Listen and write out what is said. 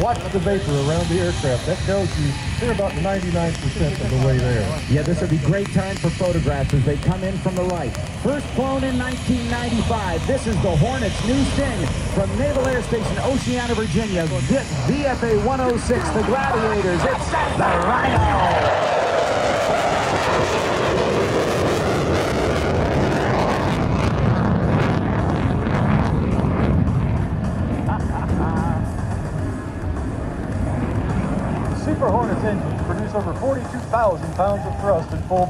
watch the vapor around the aircraft. That tells you we're about 99% of the way there. Yeah, this would be great time for photographs as they come in from the right. First flown in 1995, this is the Hornets' new sting from Naval Air Station Oceana, Virginia. VFA-106, the Gladiators, it's the Rhino! Super Hornets engines produce over 42,000 pounds of thrust in full